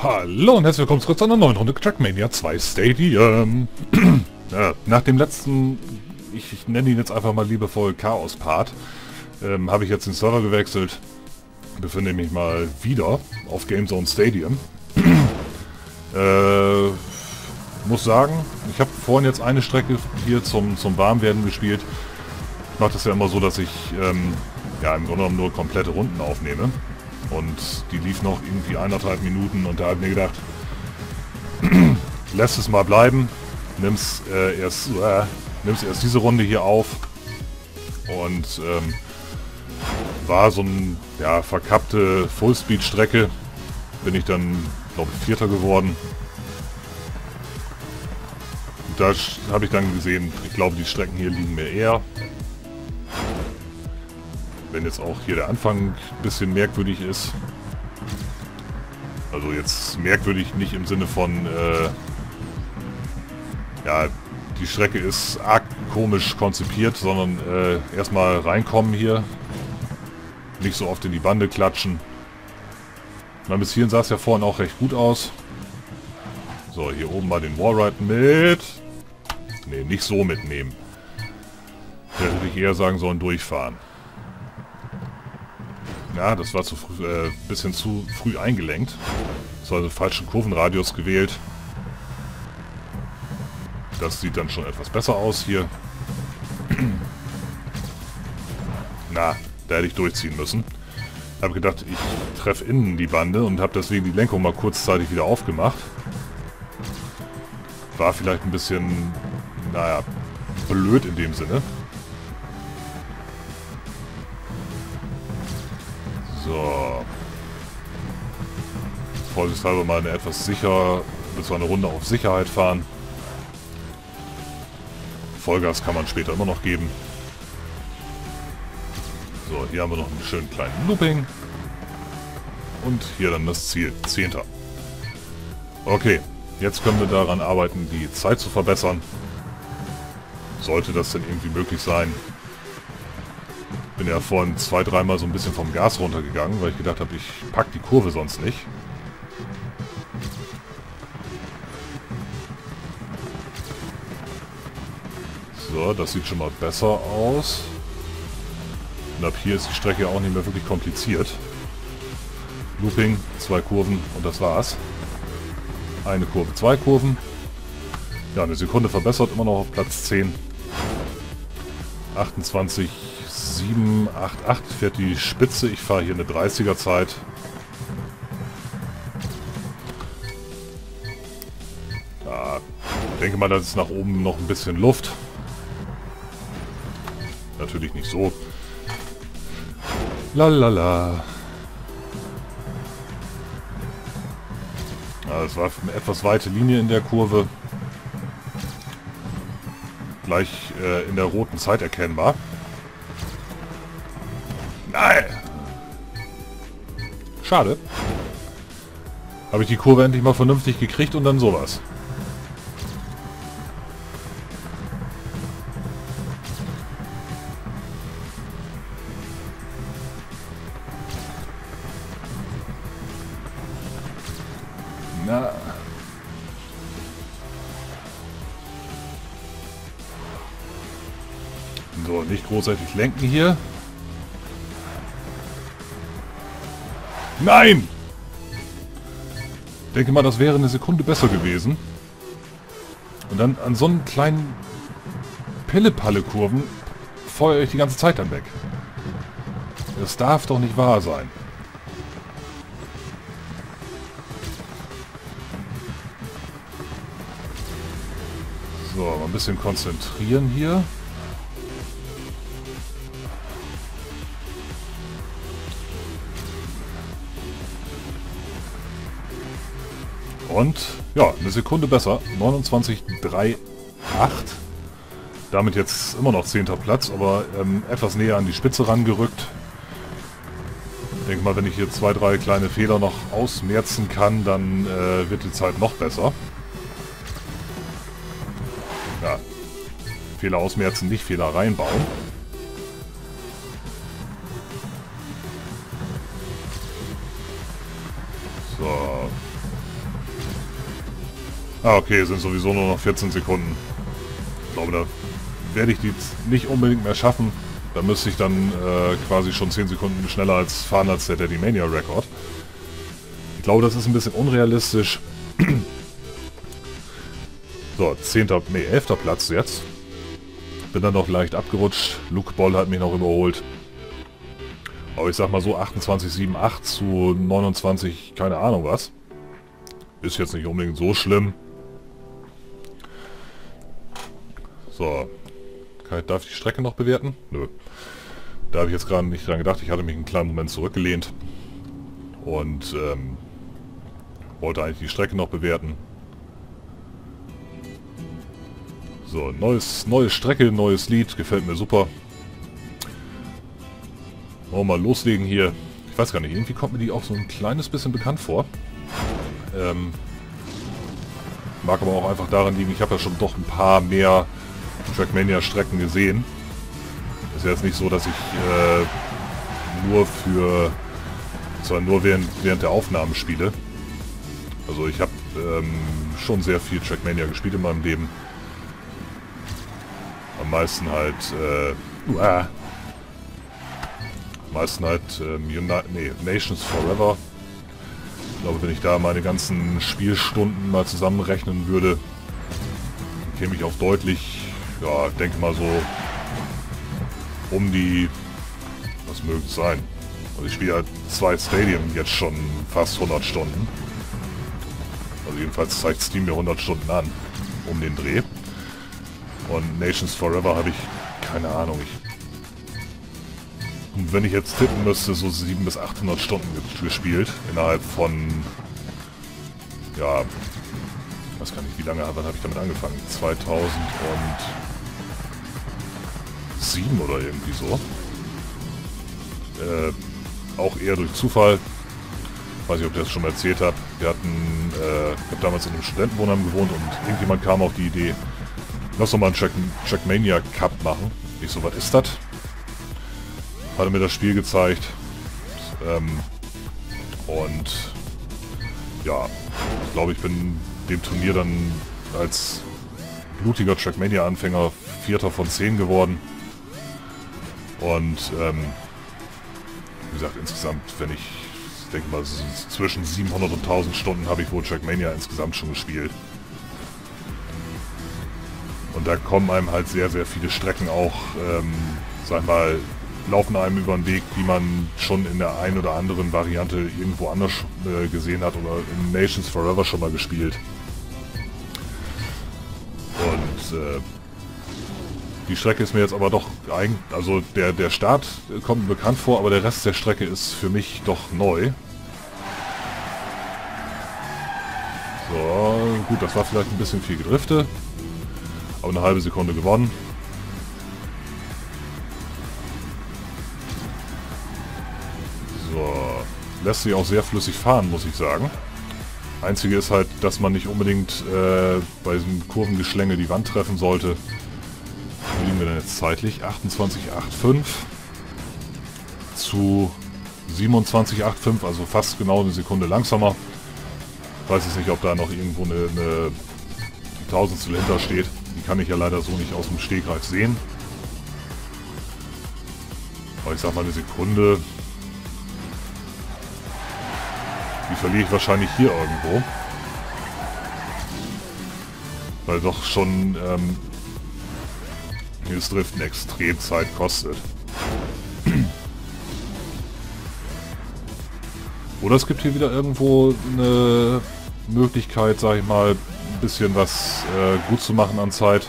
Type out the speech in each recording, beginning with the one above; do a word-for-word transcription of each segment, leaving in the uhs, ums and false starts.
Hallo und herzlich willkommen zurück zu einer neuen Runde Trackmania zwei Stadium. äh, nach dem letzten, ich, ich nenne ihn jetzt einfach mal liebevoll Chaos-Part, ähm, habe ich jetzt den Server gewechselt. Befinde mich mal wieder auf GameZone Stadium. äh, muss sagen, ich habe vorhin jetzt eine Strecke hier zum, zum Warmwerden gespielt. Ich mache das ja immer so, dass ich ähm, ja, im Grunde genommen nur komplette Runden aufnehme. Und die lief noch irgendwie eineinhalb Minuten und da habe ich mir gedacht, lässt es mal bleiben, nimm's, äh, erst, äh, nimm's erst diese Runde hier auf und ähm, war so ein ja, verkappte Fullspeed-Strecke, bin ich dann, glaube ich, Vierter geworden. Da habe ich dann gesehen, ich glaube, die Strecken hier liegen mir eher. Wenn jetzt auch hier der Anfang ein bisschen merkwürdig ist. Also jetzt merkwürdig nicht im Sinne von, äh, ja, die Strecke ist arg komisch konzipiert, sondern äh, erstmal reinkommen hier. Nicht so oft in die Bande klatschen. Mein bis hierhin sah es ja vorhin auch recht gut aus. So, hier oben mal den Wallride mit... Ne, nicht so mitnehmen. Da hätte ich eher sagen sollen, durchfahren. Ja, das war zu früh, äh, bisschen zu früh eingelenkt. Das war also falschen Kurvenradius gewählt. Das sieht dann schon etwas besser aus hier. Na, da hätte ich durchziehen müssen. Habe gedacht, ich treffe innen die Bande und habe deswegen die Lenkung mal kurzzeitig wieder aufgemacht. War vielleicht ein bisschen, naja, blöd in dem Sinne. So. Vorsichtshalber mal eine etwas sicher, bzw. eine Runde auf Sicherheit fahren. Vollgas kann man später immer noch geben. So, hier haben wir noch einen schönen kleinen Looping. Und hier dann das Ziel, Zehnter. Okay, jetzt können wir daran arbeiten, die Zeit zu verbessern. Sollte das denn irgendwie möglich sein. Bin ja vorhin zwei, dreimal so ein bisschen vom Gas runtergegangen, weil ich gedacht habe, ich pack die Kurve sonst nicht. So, das sieht schon mal besser aus. Und ab hier ist die Strecke auch nicht mehr wirklich kompliziert. Looping, zwei Kurven und das war's. Eine Kurve, zwei Kurven. Ja, eine Sekunde verbessert, immer noch auf Platz zehn. achtundzwanzig. sieben acht acht fährt die Spitze. Ich fahre hier eine dreißiger Zeit. Da denke mal, das ist nach oben noch ein bisschen Luft. Natürlich nicht so. Lalala. Ja, das war eine etwas weite Linie in der Kurve. Gleich äh, in der roten Zeit erkennbar. Nein! Schade. Habe ich die Kurve endlich mal vernünftig gekriegt und dann sowas. Na. So, nicht großartig lenken hier. Nein! Ich denke mal, das wäre eine Sekunde besser gewesen. Und dann an so einen kleinen Pille-Palle-Kurven feuere ich die ganze Zeit dann weg. Das darf doch nicht wahr sein. So, mal ein bisschen konzentrieren hier. Und, ja, eine Sekunde besser. neunundzwanzig Komma drei acht. Damit jetzt immer noch zehnter Platz, aber ähm, etwas näher an die Spitze rangerückt. Ich denke mal, wenn ich hier zwei, drei kleine Fehler noch ausmerzen kann, dann äh, wird die Zeit noch besser. Ja. Fehler ausmerzen, nicht Fehler reinbauen. So. Ah, okay, sind sowieso nur noch vierzehn Sekunden. Ich glaube, da werde ich die nicht unbedingt mehr schaffen. Da müsste ich dann äh, quasi schon zehn Sekunden schneller als fahren als der Dedimania-Rekord. Ich glaube, das ist ein bisschen unrealistisch. So, zehnter, nee, elfter Platz jetzt. Bin dann noch leicht abgerutscht. Luke Ball hat mich noch überholt. Aber ich sag mal so, achtundzwanzig Komma acht zu neunundzwanzig, keine Ahnung was. Ist jetzt nicht unbedingt so schlimm. So. Darf ich die Strecke noch bewerten? Nö. Da habe ich jetzt gerade nicht dran gedacht. Ich hatte mich einen kleinen Moment zurückgelehnt. Und ähm, wollte eigentlich die Strecke noch bewerten. So, neues, neue Strecke, neues Lied. Gefällt mir super. Wollen wir mal loslegen hier. Ich weiß gar nicht, irgendwie kommt mir die auch so ein kleines bisschen bekannt vor. Ähm, mag aber auch einfach daran liegen, ich habe ja schon doch ein paar mehr Trackmania-Strecken gesehen. Ist ja jetzt nicht so, dass ich äh, nur für... zwar nur während, während der Aufnahmen spiele. Also ich habe ähm, schon sehr viel Trackmania gespielt in meinem Leben. Am meisten halt... Äh, uah, am meisten halt ähm, United, nee, Nations Forever. Ich glaube, wenn ich da meine ganzen Spielstunden mal zusammenrechnen würde, käme ich auf deutlich... Ja, denke mal so um die, was möge es sein. Also ich spiele halt zwei Stadium jetzt schon fast hundert Stunden. Also jedenfalls zeigt Steam mir hundert Stunden an, um den Dreh. Und Nations Forever habe ich, keine Ahnung, ich... Und wenn ich jetzt tippen müsste, so siebenhundert bis achthundert Stunden gespielt, innerhalb von, ja... Ich weiß gar nicht, wie lange, wann habe ich damit angefangen? zweitausendsieben oder irgendwie so. Äh, auch eher durch Zufall. Weiß nicht, ob ich das schon mal erzählt habe. Wir hatten, äh, ich habe damals in einem Studentenwohnheim gewohnt und irgendjemand kam auf die Idee, lass doch mal einen Track Trackmania Cup machen. Ich so, was ist das? Hat er mir das Spiel gezeigt. Ähm, und ja, ich glaube, ich bin dem Turnier dann als blutiger Trackmania-Anfänger Vierter von zehn geworden. Und ähm, wie gesagt, insgesamt, wenn ich, ich denke mal, zwischen siebenhundert und tausend Stunden habe ich wohl Trackmania insgesamt schon gespielt. Und da kommen einem halt sehr, sehr viele Strecken auch, ähm, sag mal, laufen einem über den Weg, die man schon in der einen oder anderen Variante irgendwo anders äh, gesehen hat oder in Nations Forever schon mal gespielt. Und äh, die Strecke ist mir jetzt aber doch eigentlich, also der, der Start kommt mir bekannt vor, aber der Rest der Strecke ist für mich doch neu. So, gut, das war vielleicht ein bisschen viel Gedrifte, aber eine halbe Sekunde gewonnen. Lässt sich auch sehr flüssig fahren, muss ich sagen. Einzige ist halt, dass man nicht unbedingt äh, bei diesem Kurvengeschlänge die Wand treffen sollte. Wo liegen wir denn jetzt zeitlich? achtundzwanzig Komma fünfundachtzig zu siebenundzwanzig Komma fünfundachtzig, also fast genau eine Sekunde langsamer. Ich weiß jetzt nicht, ob da noch irgendwo eine, eine Tausendstel hinter steht. Die kann ich ja leider so nicht aus dem Stegreif sehen. Aber ich sag mal eine Sekunde... Die verliere ich wahrscheinlich hier irgendwo. Weil doch schon ähm, dieses Driften extrem Zeit kostet. Oder es gibt hier wieder irgendwo eine Möglichkeit, sag ich mal, ein bisschen was äh, gut zu machen an Zeit.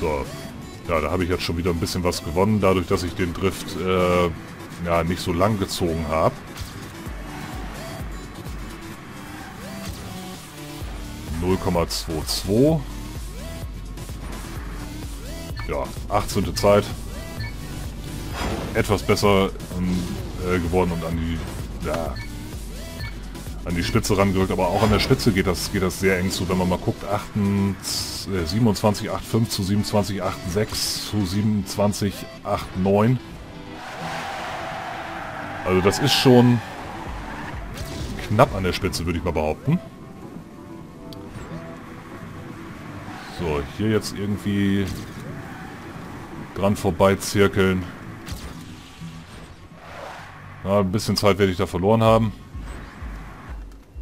So. Ja, da habe ich jetzt schon wieder ein bisschen was gewonnen, dadurch, dass ich den Drift... Äh, ja, nicht so lang gezogen habe. null Komma zweiundzwanzig. Ja, achtzehnte Zeit. Etwas besser äh, geworden und an die, ja, an die Spitze rangerückt. Aber auch an der Spitze geht das, geht das sehr eng zu. Wenn man mal guckt, siebenundzwanzig Komma fünfundachtzig zu siebenundzwanzig Komma sechsundachtzig zu siebenundzwanzig Komma neunundachtzig. Also das ist schon knapp an der Spitze, würde ich mal behaupten. So, hier jetzt irgendwie dran vorbei zirkeln. Ja, ein bisschen Zeit werde ich da verloren haben.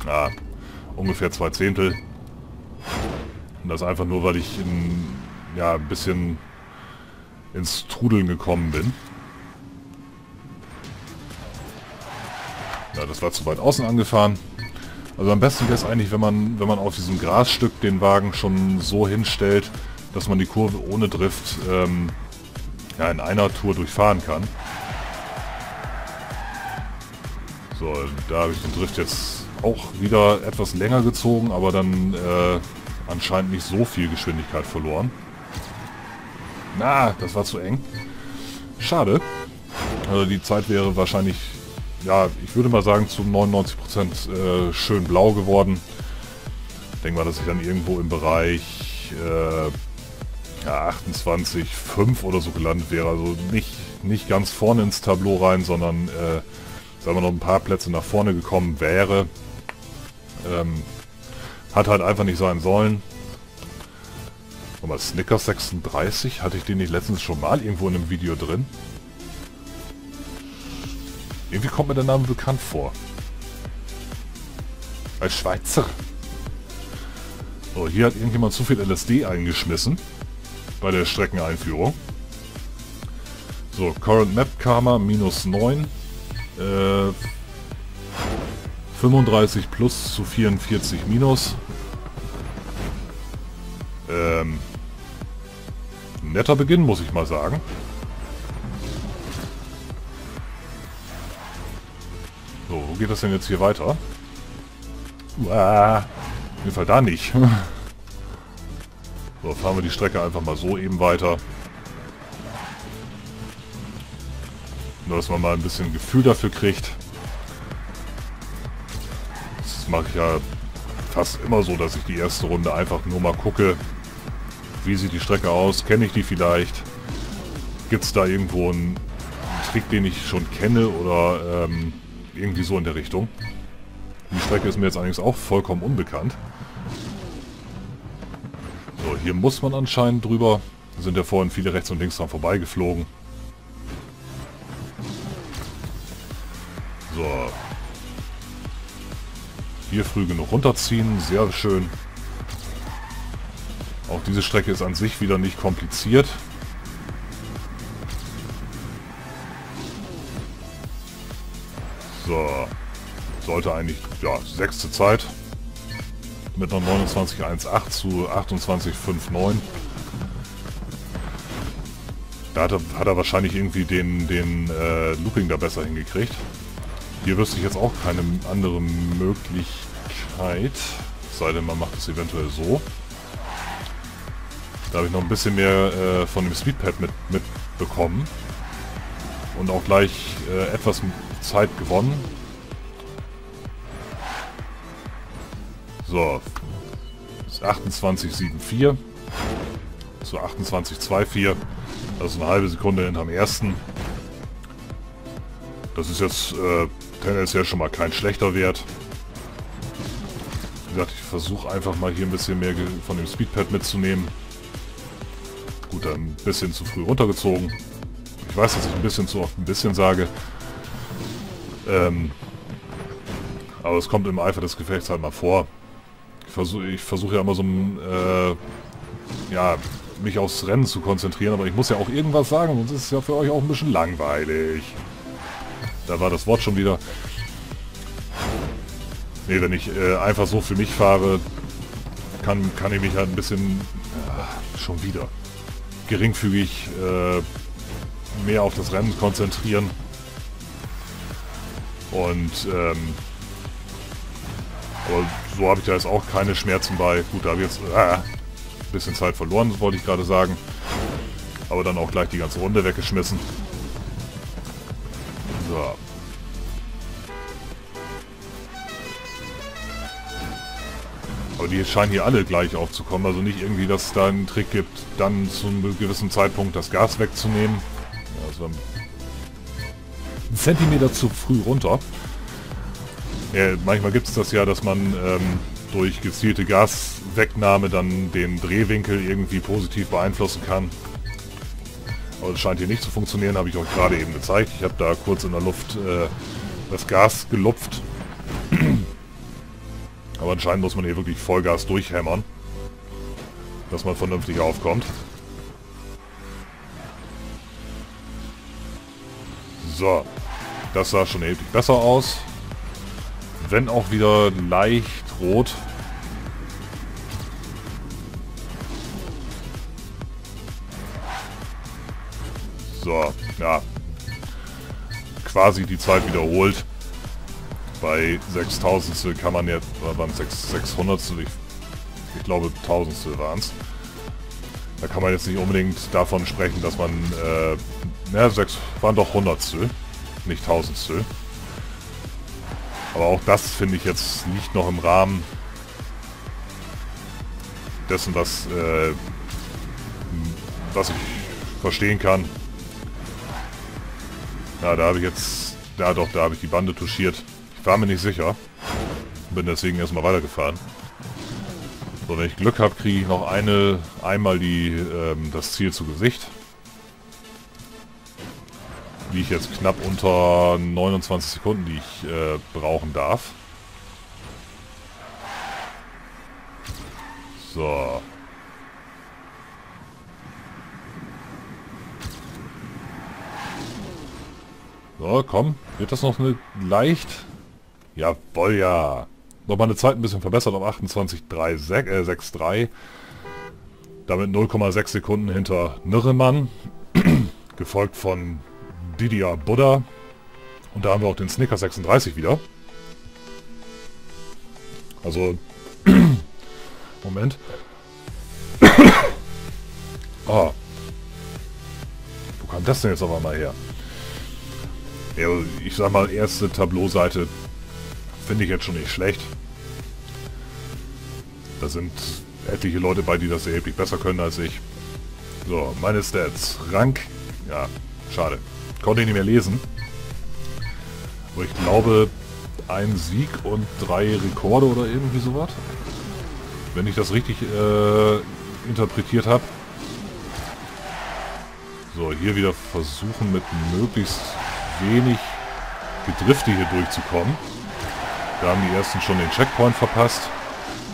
Ja, ungefähr zwei Zehntel. Und das einfach nur, weil ich in, ja, ein bisschen ins Trudeln gekommen bin. Ja, das war zu weit außen angefahren. Also am besten wäre es eigentlich, wenn man, wenn man auf diesem Grasstück den Wagen schon so hinstellt, dass man die Kurve ohne Drift ähm, ja, in einer Tour durchfahren kann. So, da habe ich den Drift jetzt auch wieder etwas länger gezogen, aber dann äh, anscheinend nicht so viel Geschwindigkeit verloren. Na, das war zu eng. Schade. Also die Zeit wäre wahrscheinlich, ja, ich würde mal sagen, zu neunundneunzig Prozent äh, schön blau geworden. Ich denke mal, dass ich dann irgendwo im Bereich äh, ja, achtundzwanzig Komma fünf oder so gelandet wäre. Also nicht, nicht ganz vorne ins Tableau rein, sondern äh, sagen wir noch ein paar Plätze nach vorne gekommen wäre. Ähm, hat halt einfach nicht sein sollen. Nochmal Snickers sechsunddreißig, hatte ich den nicht letztens schon mal irgendwo in einem Video drin? Irgendwie kommt mir der Name bekannt vor. Als Schweizer. So, hier hat irgendjemand zu viel L S D eingeschmissen. Bei der Streckeneinführung. So, Current Map Karma minus neun. Äh, fünfunddreißig plus zu vierundvierzig minus. Ähm, netter Beginn, muss ich mal sagen. So, wo geht das denn jetzt hier weiter? Uah, auf jeden Fall da nicht. So, fahren wir die Strecke einfach mal so eben weiter. Nur, dass man mal ein bisschen Gefühl dafür kriegt. Das mache ich ja fast immer so, dass ich die erste Runde einfach nur mal gucke, wie sieht die Strecke aus, kenne ich die vielleicht, gibt es da irgendwo einen Trick, den ich schon kenne oder ähm, irgendwie so in der Richtung. Die Strecke ist mir jetzt allerdings auch vollkommen unbekannt. So, hier muss man anscheinend drüber. Da sind ja vorhin viele rechts und links dran vorbeigeflogen. So. Hier früh genug runterziehen, sehr schön. Auch diese Strecke ist an sich wieder nicht kompliziert. So, sollte eigentlich, ja, sechste Zeit. Mit einer neunundzwanzig Komma achtzehn zu achtundzwanzig Komma neunundfünfzig. Da hat er, hat er wahrscheinlich irgendwie den, den äh, Looping da besser hingekriegt. Hier wüsste ich jetzt auch keine andere Möglichkeit, sei denn man macht es eventuell so. Da habe ich noch ein bisschen mehr äh, von dem Speedpad mit, mitbekommen und auch gleich äh, etwas Zeit gewonnen. So, achtundzwanzig Komma vierundsiebzig zu achtundzwanzig Komma vierundzwanzig, also eine halbe Sekunde hinterm ersten. Das ist jetzt äh, tendenziell schon mal kein schlechter Wert. Wie gesagt, ich versuche einfach mal hier ein bisschen mehr von dem Speedpad mitzunehmen. Gut, dann ein bisschen zu früh runtergezogen. Ich weiß, dass ich ein bisschen zu oft ein bisschen sage. Ähm, aber es kommt im Eifer des Gefechts halt mal vor. Ich versuche ich versuch ja immer so ein... Äh, ja, mich aufs Rennen zu konzentrieren, aber ich muss ja auch irgendwas sagen, sonst ist es ja für euch auch ein bisschen langweilig. Da war das Wort schon wieder. Nee, wenn ich äh, einfach so für mich fahre, kann, kann ich mich halt ein bisschen, äh, schon wieder, geringfügig äh, mehr auf das Rennen konzentrieren. Und ähm, aber so habe ich da jetzt auch keine Schmerzen bei. Gut, da habe ich jetzt äh, ein bisschen Zeit verloren, das wollte ich gerade sagen. Aber dann auch gleich die ganze Runde weggeschmissen. So. Aber die scheinen hier alle gleich aufzukommen. Also nicht irgendwie, dass es da einen Trick gibt, dann zu einem gewissen Zeitpunkt das Gas wegzunehmen. Ja, also einen Zentimeter zu früh runter. Ja, manchmal gibt es das ja, dass man ähm, durch gezielte Gaswegnahme dann den Drehwinkel irgendwie positiv beeinflussen kann. Aber das scheint hier nicht zu funktionieren, habe ich euch gerade eben gezeigt. Ich habe da kurz in der Luft äh, das Gas gelupft. Aber anscheinend muss man hier wirklich Vollgas durchhämmern, dass man vernünftig aufkommt. So, das sah schon erheblich besser aus. Wenn auch wieder leicht rot. So, ja. Quasi die Zeit wiederholt. Bei sechstausendstel kann man jetzt, oder beim sechshundertstel, ich, ich glaube tausendstel waren es. Da kann man jetzt nicht unbedingt davon sprechen, dass man, äh, na, sechs waren doch hundertstel, nicht tausendstel. Aber auch das finde ich jetzt nicht noch im Rahmen dessen, was, äh, was ich verstehen kann. Na, da habe ich jetzt, da doch, da habe ich die Bande touchiert. Ich war mir nicht sicher, bin deswegen erstmal weitergefahren. So, wenn ich Glück habe, kriege ich noch eine, einmal die, ähm, das Ziel zu Gesicht. Die ich jetzt knapp unter neunundzwanzig Sekunden, die ich äh, brauchen darf. So. So, komm. Wird das noch eine leicht? Jawohl, ja. Nochmal eine Zeit ein bisschen verbessert auf achtundzwanzig Komma dreiundsechzig. Äh, Damit null Komma sechs Sekunden hinter Nirremann. Gefolgt von Didier Buddha. Und da haben wir auch den Snickers sechsunddreißig wieder. Also... Moment. Oh. Wo kam das denn jetzt auf einmal her? Ja, ich sag mal, erste Tableauseite finde ich jetzt schon nicht schlecht. Da sind etliche Leute bei, die das erheblich besser können als ich. So, meine Stats. Rank. Ja, schade. Konnte ich nicht mehr lesen. Aber ich glaube, ein Sieg und drei Rekorde oder irgendwie sowas. Wenn ich das richtig äh, interpretiert habe. So, hier wieder versuchen, mit möglichst wenig Gedrifte hier durchzukommen. Da haben die ersten schon den Checkpoint verpasst.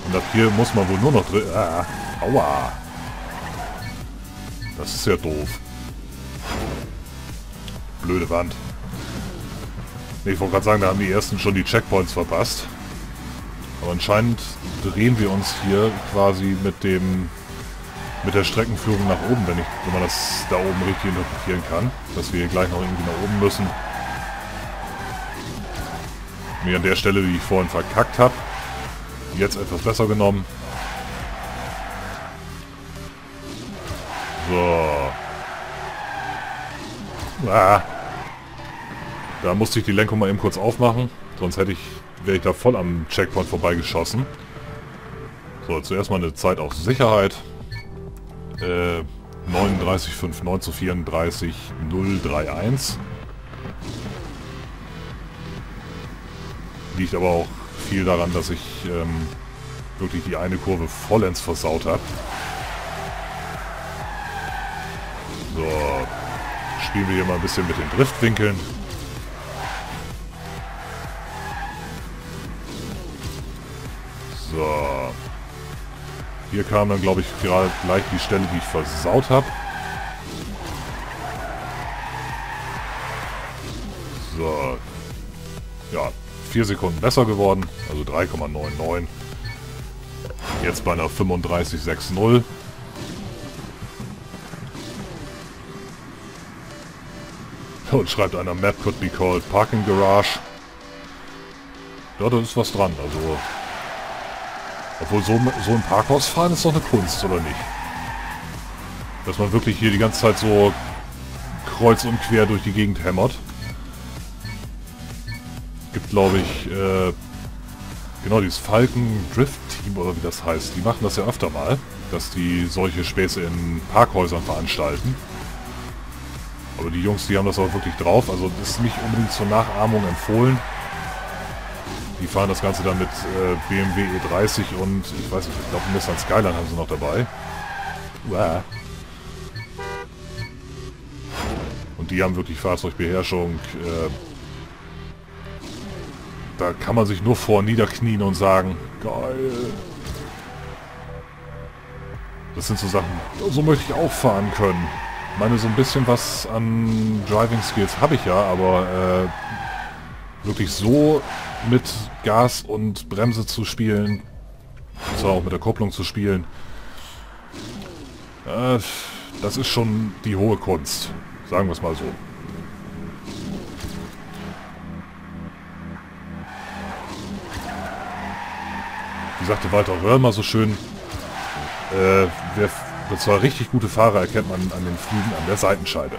Und ab hier muss man wohl nur noch drin... Ah, aua! Das ist ja doof. Blöde Wand. Nee, ich wollte gerade sagen, da haben die ersten schon die Checkpoints verpasst. Aber anscheinend drehen wir uns hier quasi mit dem... mit der Streckenführung nach oben, wenn ich, wenn man das da oben richtig interpretieren kann. Dass wir hier gleich noch irgendwie nach oben müssen. Mir an der Stelle, die ich vorhin verkackt habe, jetzt etwas besser genommen. So. Ah. Da musste ich die Lenkung mal eben kurz aufmachen, sonst hätte ich, wäre ich da voll am Checkpoint vorbeigeschossen. So, zuerst mal eine Zeit auf Sicherheit. Äh, neununddreißig Komma neunundfünfzig zu vierunddreißig Komma null einunddreißig. Liegt aber auch viel daran, dass ich ähm, wirklich die eine Kurve vollends versaut habe. So, spielen wir hier mal ein bisschen mit den Driftwinkeln. So. Hier kam dann, glaube ich, gerade gleich die Stelle, die ich versaut habe. So. Ja. vier Sekunden besser geworden, also drei Komma neunundneunzig. Jetzt bei einer fünfunddreißig Komma sechzig. Und schreibt einer, Map could be called Parking Garage. Ja, da ist was dran, also... Obwohl, so, so ein Parkhaus fahren ist doch eine Kunst, oder nicht? Dass man wirklich hier die ganze Zeit so kreuz und quer durch die Gegend hämmert. Gibt, glaube ich, äh, genau dieses Falken Drift Team oder wie das heißt. Die machen das ja öfter mal, dass die solche Späße in Parkhäusern veranstalten. Aber die Jungs, die haben das auch wirklich drauf. Also das ist nicht unbedingt zur Nachahmung empfohlen. Die fahren das Ganze dann mit äh, B M W E dreißig und ich weiß nicht, ich glaube Nissan Skyline haben sie noch dabei. Uah. Und die haben wirklich Fahrzeugbeherrschung. Äh, da kann man sich nur vor niederknien und sagen, geil. Das sind so Sachen, so möchte ich auch fahren können. Ich meine, so ein bisschen was an Driving Skills habe ich ja, aber äh, wirklich so mit Gas und Bremse zu spielen, also auch mit der Kupplung zu spielen, äh, das ist schon die hohe Kunst, sagen wir es mal so. Wie sagte Walter Röhrl mal so schön, äh, wer Und zwar richtig gute Fahrer erkennt man an den Flügen an der Seitenscheide.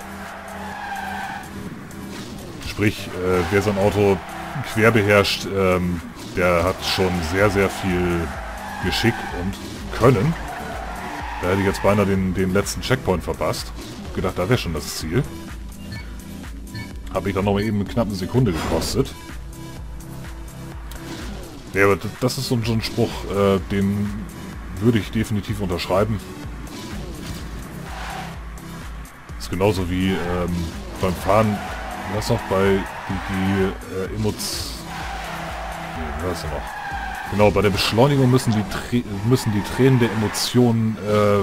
Sprich, äh, wer sein Auto quer beherrscht, ähm, der hat schon sehr, sehr viel Geschick und Können. Da hätte ich jetzt beinahe den, den letzten Checkpoint verpasst. Gedacht, da wäre schon das Ziel. Habe ich dann noch mal eben eine knappe Sekunde gekostet. Ja, aber das ist so ein Spruch, äh, den würde ich definitiv unterschreiben. Genauso wie ähm, beim Fahren, was noch bei die, die äh, Emots, nee, was ist noch? Genau, bei der Beschleunigung müssen die, müssen die Tränen der Emotionen äh,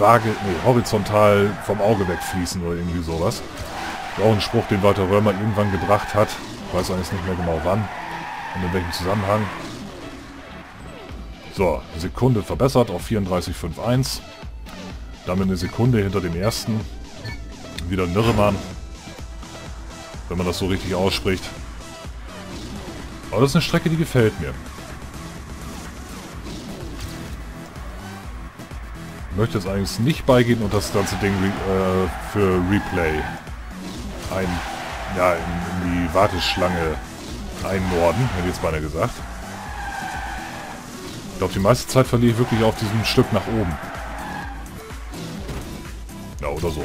vage, nee, horizontal vom Auge wegfließen oder irgendwie sowas. Auch ein Spruch, den Walter Röhrl irgendwann gebracht hat. Ich weiß eigentlich nicht mehr genau wann und in welchem Zusammenhang. So, Sekunde verbessert auf vierunddreißig Komma einundfünfzig. Damit eine Sekunde hinter dem ersten. Wieder Nirremann, wenn man das so richtig ausspricht. Aber das ist eine Strecke, die gefällt mir. Ich möchte jetzt eigentlich nicht beigehen und das ganze Ding re äh, für Replay ein, ja, in, in die Warteschlange einnorden, hätte ich jetzt beinahe gesagt. Ich glaube, die meiste Zeit verliere ich wirklich auf diesem Stück nach oben. Ja, oder so.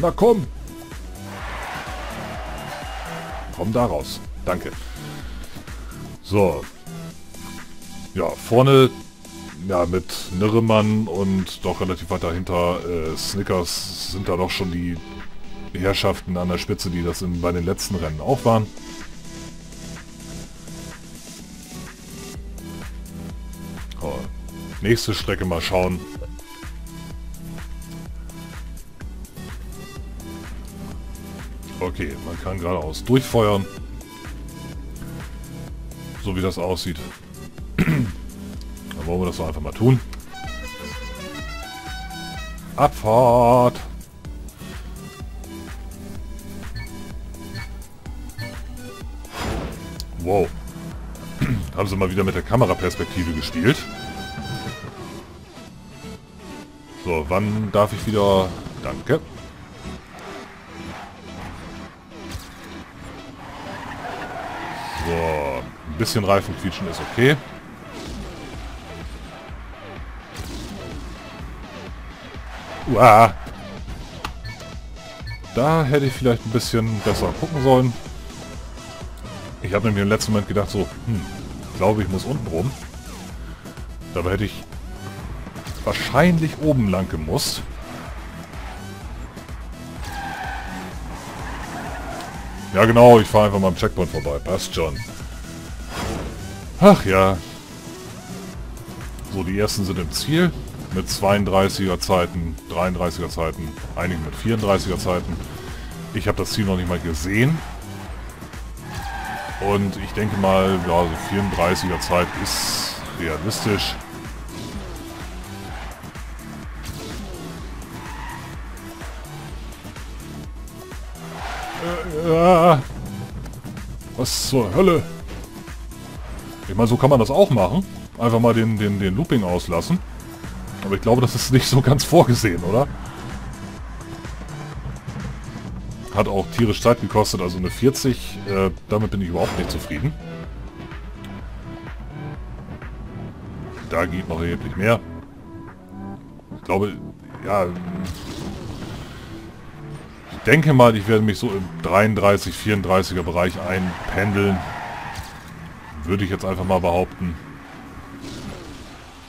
Na komm! Komm da raus. Danke. So. Ja, vorne ja mit Nirremann und doch relativ weit dahinter äh, Snickers sind da doch schon die Herrschaften an der Spitze, die das in, bei den letzten Rennen auch waren. Oh. Nächste Strecke mal schauen. Okay, man kann geradeaus durchfeuern. So wie das aussieht. Dann wollen wir das doch einfach mal tun. Abfahrt! Wow. Haben sie mal wieder mit der Kameraperspektive gespielt. So, wann darf ich wieder... Danke. So, ein bisschen Reifen quietschen ist okay. Uah. Da hätte ich vielleicht ein bisschen besser gucken sollen. Ich habe nämlich im letzten Moment gedacht, so, hm, glaube ich muss unten rum. Dabei hätte ich wahrscheinlich oben lang gemusst. Ja genau, ich fahre einfach mal am Checkpoint vorbei. Passt schon. Ach ja. So, die ersten sind im Ziel. Mit zweiunddreißiger Zeiten, dreiunddreißiger Zeiten, einigen mit vierunddreißiger Zeiten. Ich habe das Ziel noch nicht mal gesehen. Und ich denke mal, ja, so vierunddreißiger Zeit ist realistisch. Was zur Hölle? Ich meine, so kann man das auch machen. Einfach mal den, den, den Looping auslassen. Aber ich glaube, das ist nicht so ganz vorgesehen, oder? Hat auch tierisch Zeit gekostet, also eine vierzig. Äh, damit bin ich überhaupt nicht zufrieden. Da geht noch erheblich mehr. Ich glaube, ja... denke mal, ich werde mich so im dreiunddreißig, vierunddreißiger Bereich einpendeln. Würde ich jetzt einfach mal behaupten.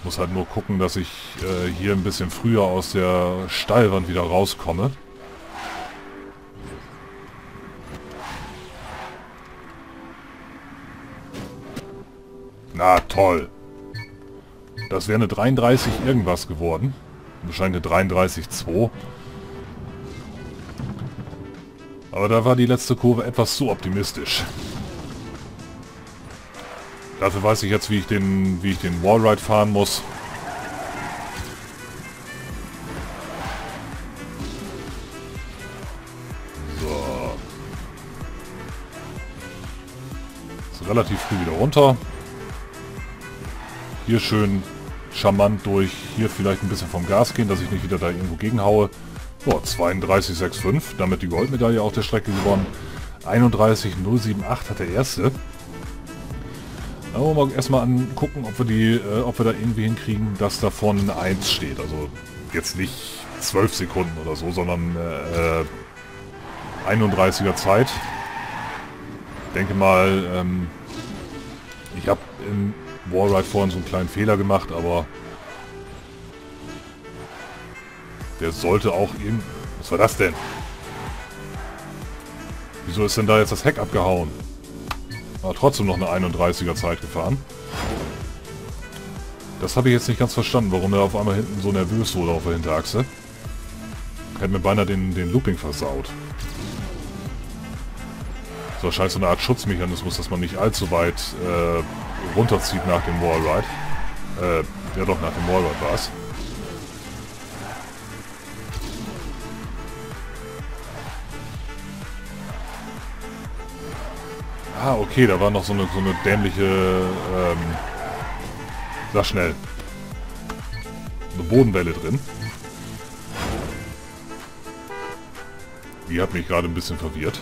Muss halt nur gucken, dass ich äh, hier ein bisschen früher aus der Steilwand wieder rauskomme. Na toll. Das wäre eine dreiunddreißig irgendwas geworden. Wahrscheinlich eine dreiunddreißig Komma zwei. Aber da war die letzte Kurve etwas zu optimistisch. Dafür weiß ich jetzt, wie ich den, wie ich den Wallride fahren muss. So. Ist relativ früh wieder runter. Hier schön charmant durch, hier vielleicht ein bisschen vom Gas gehen, dass ich nicht wieder da irgendwo gegenhaue. Boah, zweiunddreißig Komma fünfundsechzig, damit die Goldmedaille auf der Strecke gewonnen. einunddreißig Komma null sieben acht hat der erste. Da wollen wir mal erstmal angucken, ob wir, die, äh, ob wir da irgendwie hinkriegen, dass davon eine eins steht. Also jetzt nicht zwölf Sekunden oder so, sondern äh, einunddreißiger Zeit. Ich denke mal, ähm, ich habe im Wallride vorhin so einen kleinen Fehler gemacht, aber der sollte auch irgend... Was war das denn? Wieso ist denn da jetzt das Heck abgehauen? Aber trotzdem noch eine einunddreißiger Zeit gefahren. Das habe ich jetzt nicht ganz verstanden, warum er auf einmal hinten so nervös wurde auf der Hinterachse. Hätte mir beinahe den, den Looping versaut. Das ist wahrscheinlich so eine Art Schutzmechanismus, dass man nicht allzu weit äh, runterzieht nach dem Wallride. Äh, ja doch, nach dem Wallride war es. Ah, okay, da war noch so eine, so eine dämliche... Ähm, sag schnell. Eine Bodenwelle drin. Die hat mich gerade ein bisschen verwirrt.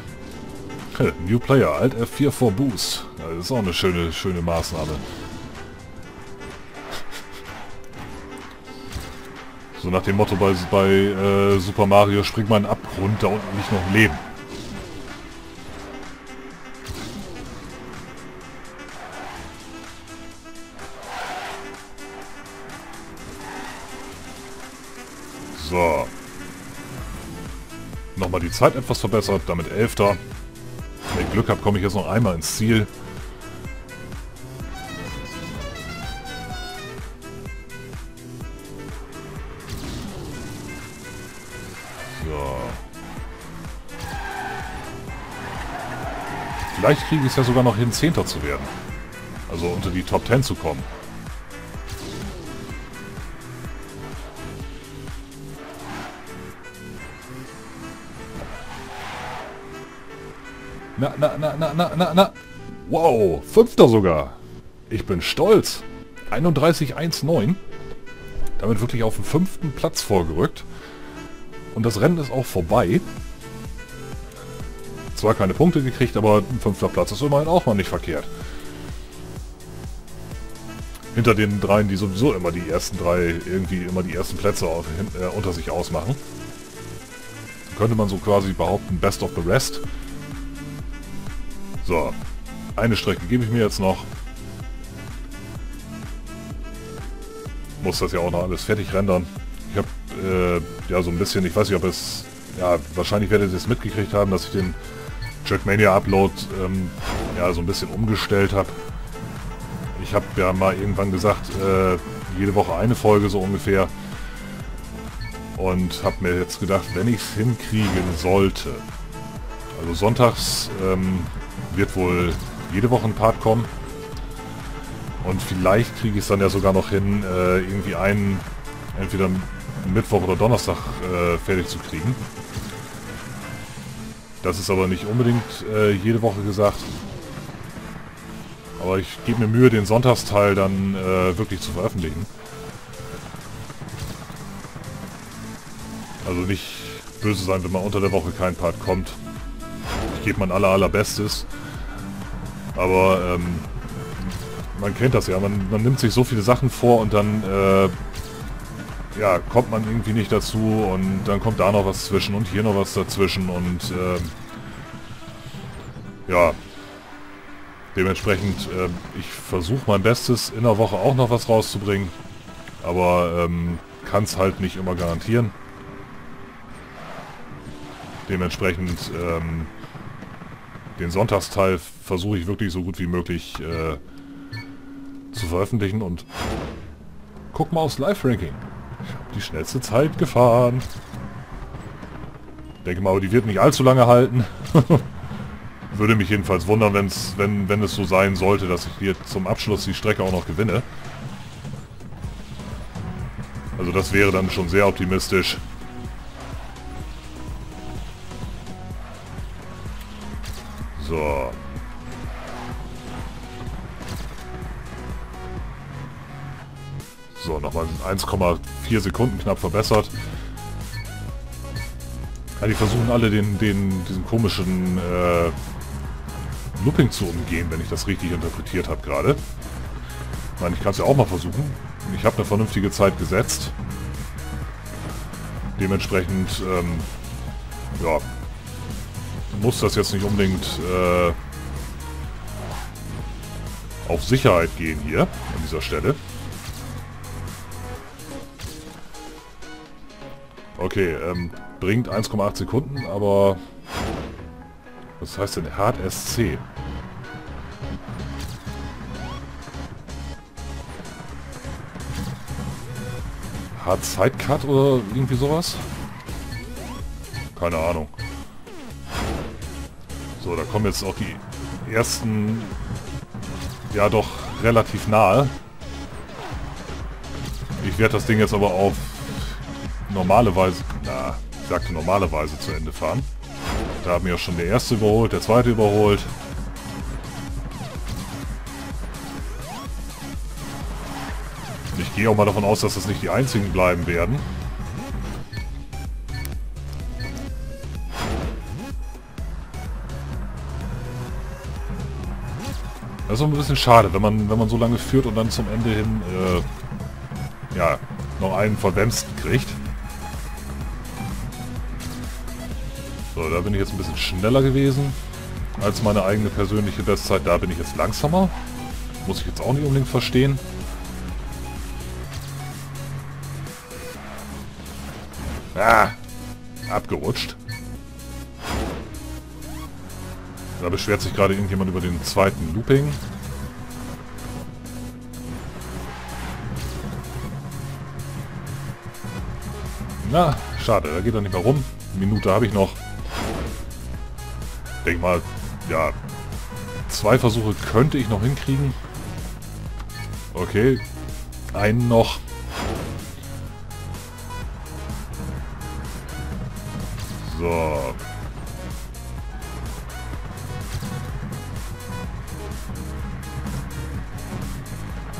New Player, Alt F vier for Boost. Das ist auch eine schöne, schöne Maßnahme. So nach dem Motto bei, bei äh, Super Mario, spring mal einen Abgrund, da unten nicht noch ein Leben. So. Nochmal die Zeit etwas verbessert, damit Elfter. Wenn ich Glück habe, komme ich jetzt noch einmal ins Ziel. So. Vielleicht kriege ich es ja sogar noch hin, Zehnter zu werden. Also unter die Top Ten zu kommen. Na, na, na, na, na, na, na. Wow, Fünfter sogar. Ich bin stolz. einunddreißig Komma neunzehn. Damit wirklich auf den fünften Platz vorgerückt. Und das Rennen ist auch vorbei. Zwar keine Punkte gekriegt, aber ein fünfter Platz ist immerhin auch mal nicht verkehrt. Hinter den dreien, die sowieso immer die ersten drei, irgendwie immer die ersten Plätze auf, äh, unter sich ausmachen. Könnte man so quasi behaupten, best of the rest. So, eine Strecke gebe ich mir jetzt noch. Muss das ja auch noch alles fertig rendern. Ich habe äh, ja so ein bisschen, ich weiß nicht, ob es... Ja, wahrscheinlich werdet ihr es mitgekriegt haben, dass ich den Trackmania-Upload ähm, ja so ein bisschen umgestellt habe. Ich habe ja mal irgendwann gesagt, äh, jede Woche eine Folge so ungefähr. Und habe mir jetzt gedacht, wenn ich es hinkriegen sollte... Also sonntags ähm, wird wohl jede Woche ein Part kommen. Und vielleicht kriege ich es dann ja sogar noch hin, äh, irgendwie einen, entweder Mittwoch oder Donnerstag äh, fertig zu kriegen. Das ist aber nicht unbedingt äh, jede Woche gesagt. Aber ich gebe mir Mühe, den Sonntagsteil dann äh, wirklich zu veröffentlichen. Also nicht böse sein, wenn mal unter der Woche kein Part kommt. Geht man aller allerbestes, aber ähm, man kennt das ja, man, man nimmt sich so viele Sachen vor und dann äh, ja, kommt man irgendwie nicht dazu und dann kommt da noch was zwischen und hier noch was dazwischen und äh, ja, dementsprechend äh, ich versuche mein Bestes, in der Woche auch noch was rauszubringen, aber ähm, kann es halt nicht immer garantieren. Dementsprechend ähm, den Sonntagsteil versuche ich wirklich so gut wie möglich äh, zu veröffentlichen und guck mal aufs Live-Ranking. Ich habe die schnellste Zeit gefahren. Denke mal, aber die wird nicht allzu lange halten. Würde mich jedenfalls wundern, wenn's, wenn, wenn es so sein sollte, dass ich hier zum Abschluss die Strecke auch noch gewinne. Also das wäre dann schon sehr optimistisch. So. So, nochmal eins Komma vier Sekunden knapp verbessert. Ja, die versuchen alle den, den, diesen komischen äh, Looping zu umgehen, wenn ich das richtig interpretiert habe gerade. Ich meine, ich kann es ja auch mal versuchen. Ich habe eine vernünftige Zeit gesetzt. Dementsprechend, ähm, ja, muss das jetzt nicht unbedingt äh, auf Sicherheit gehen hier, an dieser Stelle. Okay, ähm, bringt eins Komma acht Sekunden, aber was heißt denn Hard S C? Hard Sidecut oder irgendwie sowas? Keine Ahnung. So, da kommen jetzt auch die ersten, ja doch, relativ nahe. Ich werde das Ding jetzt aber auf normale Weise, na, ich sagte normale Weise zu Ende fahren. Da hat mir auch schon der erste überholt, der zweite überholt. Und ich gehe auch mal davon aus, dass das nicht die einzigen bleiben werden. Das ist auch ein bisschen schade, wenn man, wenn man so lange führt und dann zum Ende hin äh, ja, noch einen verwemst kriegt. So, da bin ich jetzt ein bisschen schneller gewesen als meine eigene persönliche Bestzeit. Da bin ich jetzt langsamer. Muss ich jetzt auch nicht unbedingt verstehen. Ah, abgerutscht. Da beschwert sich gerade irgendjemand über den zweiten Looping. Na, schade, da geht er nicht mehr rum. Eine Minute habe ich noch. Denk mal, ja, zwei Versuche könnte ich noch hinkriegen. Okay, einen noch. So.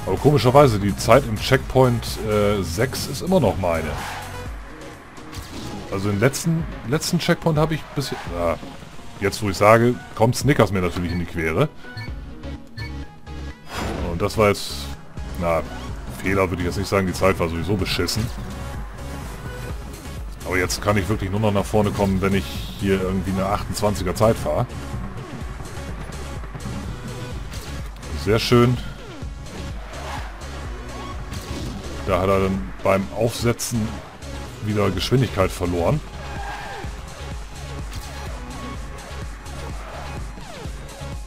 Aber komischerweise, die Zeit im Checkpoint äh, sechs ist immer noch meine. Also den letzten, letzten Checkpoint habe ich bis... Ah, jetzt, wo ich sage, kommt Snickers mir natürlich in die Quere. Und das war jetzt... Na, Fehler würde ich jetzt nicht sagen, die Zeit war sowieso beschissen. Aber jetzt kann ich wirklich nur noch nach vorne kommen, wenn ich hier irgendwie eine achtundzwanziger Zeit fahre. Sehr schön. Da hat er dann beim Aufsetzen wieder Geschwindigkeit verloren.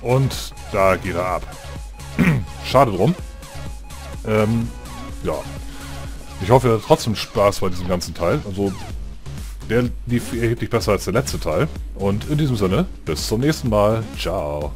Und da geht er ab. Schade drum. Ähm, ja. Ich hoffe, ihr habt trotzdem Spaß bei diesem ganzen Teil. Also, der lief erheblich besser als der letzte Teil. Und in diesem Sinne, bis zum nächsten Mal. Ciao.